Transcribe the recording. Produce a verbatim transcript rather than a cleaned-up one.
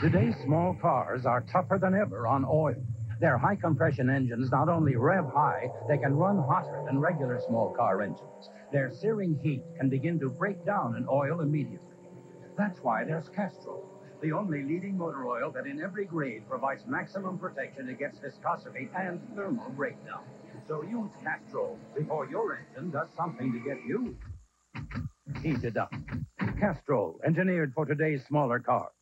Today's small cars are tougher than ever on oil. Their high-compression engines not only rev high, they can run hotter than regular small car engines. Their searing heat can begin to break down an oil immediately. That's why there's Castrol, the only leading motor oil that in every grade provides maximum protection against viscosity and thermal breakdown. So use Castrol before your engine does something to get you heated up. Castrol, engineered for today's smaller cars.